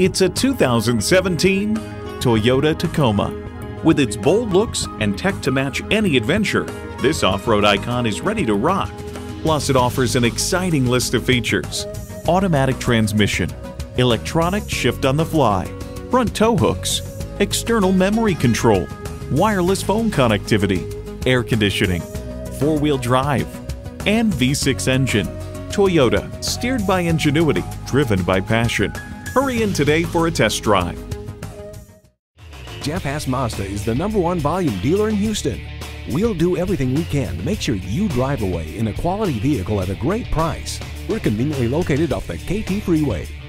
It's a 2017 Toyota Tacoma. With its bold looks and tech to match any adventure, this off-road icon is ready to rock. Plus, it offers an exciting list of features: automatic transmission, electronic shift on the fly, front tow hooks, external memory control, wireless phone connectivity, air conditioning, four-wheel drive, and V6 engine. Toyota, steered by ingenuity, driven by passion. Hurry in today for a test drive. Jeff Haas Mazda is the #1 volume dealer in Houston. We'll do everything we can to make sure you drive away in a quality vehicle at a great price. We're conveniently located off the KT Freeway.